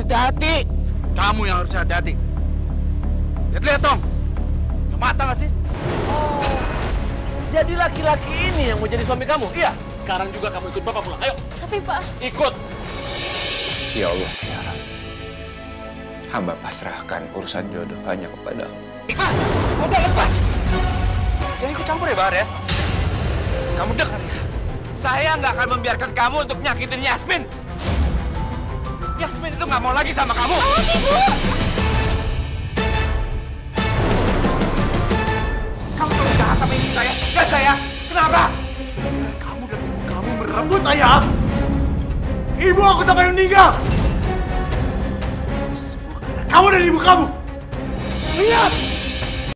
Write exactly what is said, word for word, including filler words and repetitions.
Hati-hati. Kamu yang harus hati-hati. Lihat-lihat dong. Nggak mata nggak sih? Oh, jadi laki-laki ini yang mau jadi suami kamu? Iya. Sekarang juga kamu ikut bapak pulang. Ayo. Tapi Pak. Ikut. Ya Allah, ya Rab. Hamba pasrahkan urusan jodoh hanya kepadamu. Iqbal, udah lepas. Jangan ikut campur ya, Bahar ya. Kamu dengar ya? Saya nggak akan membiarkan kamu untuk nyakitin Yasmin. Yasmin itu nggak mau lagi sama kamu. Awas, Ibu! Kamu terlalu jahat sama ini saya. Gak saya. Kenapa? Kamu dan ibu kamu merebut ayah. Ibu aku sampai meninggal. Semua karena kamu dan ibu kamu. Lihat!